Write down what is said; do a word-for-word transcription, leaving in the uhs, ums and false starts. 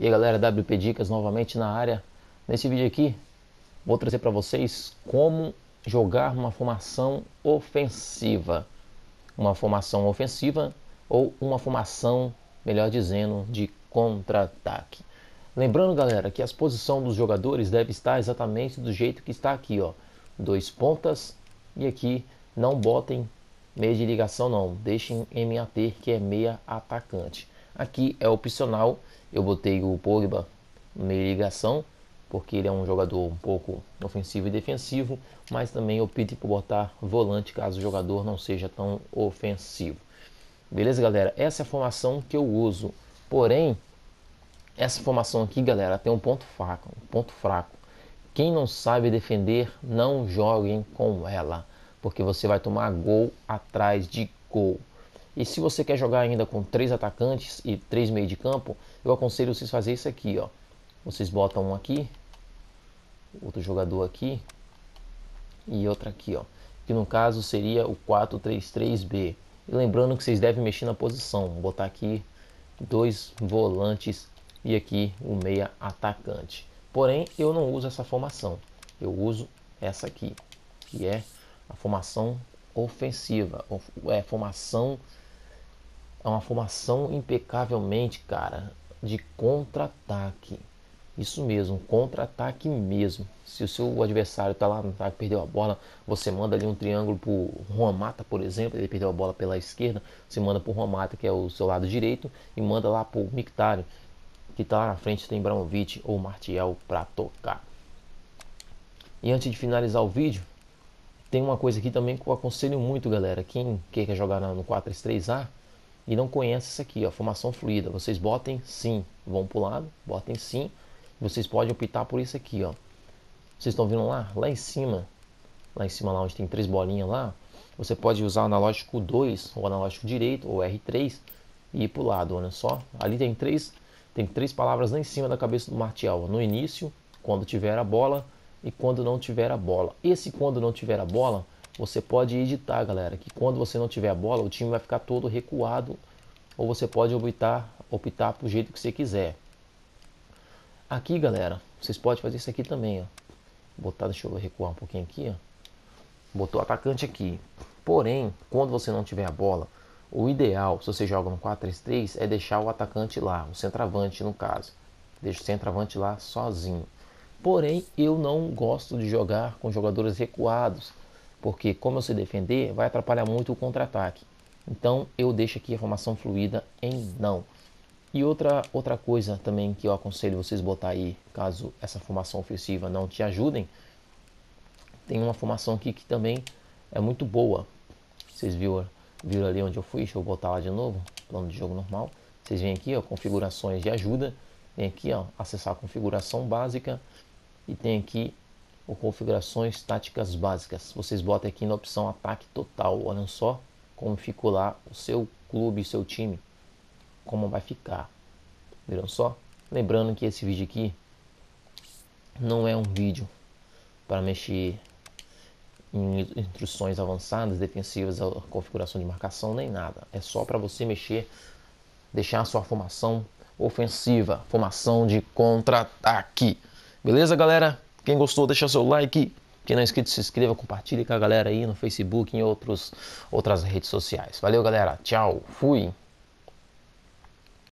E aí galera, W P Dicas novamente na área. Nesse vídeo aqui, vou trazer para vocês como jogar uma formação ofensiva. Uma formação ofensiva ou uma formação, melhor dizendo, de contra-ataque. Lembrando galera, que a posição dos jogadores deve estar exatamente do jeito que está aqui, ó. Dois pontas e aqui não botem meia de ligação não, deixem M A T que é meia atacante. Aqui é opcional, eu botei o Pogba meia ligação, porque ele é um jogador um pouco ofensivo e defensivo, mas também optei por botar volante caso o jogador não seja tão ofensivo. Beleza galera, essa é a formação que eu uso, porém, essa formação aqui galera tem um ponto fraco, um ponto fraco. Quem não sabe defender, não joguem com ela, porque você vai tomar gol atrás de gol. E se você quer jogar ainda com três atacantes e três meio de campo, eu aconselho vocês fazer isso aqui, ó. Vocês botam um aqui, outro jogador aqui e outro aqui, ó. Que no caso seria o quatro três três B. E lembrando que vocês devem mexer na posição, botar aqui dois volantes e aqui o meia atacante. Porém, eu não uso essa formação. Eu uso essa aqui, que é a formação ofensiva, é formação É uma formação impecavelmente, cara, de contra-ataque. Isso mesmo, contra-ataque mesmo. Se o seu adversário tá lá no ataque, perdeu a bola, você manda ali um triângulo pro Juan Mata, por exemplo. Ele perdeu a bola pela esquerda, você manda pro Juan Mata, que é o seu lado direito, e manda lá pro Mkhitaryan, que tá lá na frente, tem Bramovic ou Martial para tocar. E antes de finalizar o vídeo, tem uma coisa aqui também que eu aconselho muito, galera. Quem quer jogar no quatro três três A, e não conhece isso aqui, ó, formação fluida, vocês botem sim, vão pro lado, botem sim, vocês podem optar por isso aqui, ó. Vocês estão vendo lá? Lá em cima, lá em cima lá onde tem três bolinhas lá, você pode usar o analógico dois, ou analógico direito, ou R três, e ir pro lado, olha só. Ali tem três, tem três palavras lá em cima da cabeça do Martial, ó. No início, quando tiver a bola, e quando não tiver a bola. Esse quando não tiver a bola, você pode editar, galera, que quando você não tiver a bola, o time vai ficar todo recuado, ou você pode optar, optar por jeito que você quiser. Aqui, galera, vocês podem fazer isso aqui também, ó. Botar, deixa eu recuar um pouquinho aqui, ó. Botou o atacante aqui. Porém, quando você não tiver a bola, o ideal, se você joga no quatro três três, é deixar o atacante lá, o centroavante no caso. Deixa o centroavante lá sozinho. Porém, eu não gosto de jogar com jogadores recuados, porque como eu sei defender, vai atrapalhar muito o contra-ataque. Então eu deixo aqui a formação fluida em não. E outra, outra coisa também que eu aconselho vocês botar aí, caso essa formação ofensiva não te ajudem, tem uma formação aqui que também é muito boa. Vocês viram, viram ali onde eu fui, deixa eu botar lá de novo, plano de jogo normal. Vocês vêm aqui, ó, configurações de ajuda, tem aqui, ó, acessar a configuração básica e tem aqui ou configurações táticas básicas. Vocês botam aqui na opção ataque total. Olha só como ficou lá o seu clube, o seu time, como vai ficar. Viram só? Lembrando que esse vídeo aqui não é um vídeo para mexer em instruções avançadas, defensivas, configuração de marcação, nem nada. É só para você mexer, deixar a sua formação ofensiva, formação de contra-ataque. Beleza, galera? Quem gostou, deixa seu like. Quem não é inscrito, se inscreva, compartilhe com a galera aí no Facebook e em outros, outras redes sociais. Valeu, galera. Tchau. Fui.